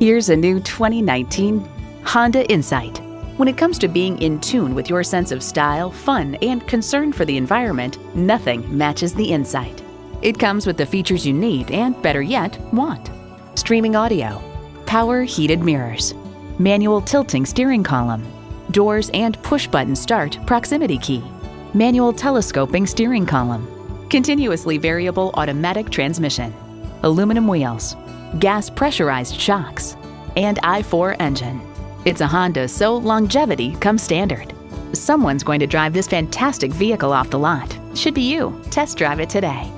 Here's a new 2019 Honda Insight. When it comes to being in tune with your sense of style, fun, and concern for the environment, nothing matches the Insight. It comes with the features you need and, better yet, want. Streaming audio, power heated mirrors, manual tilting steering column, doors and push-button start proximity key, manual telescoping steering column, continuously variable automatic transmission, aluminum wheels, gas pressurized shocks, and i4 engine. It's a Honda, so longevity comes standard. Someone's going to drive this fantastic vehicle off the lot. Should be you. Test drive it today.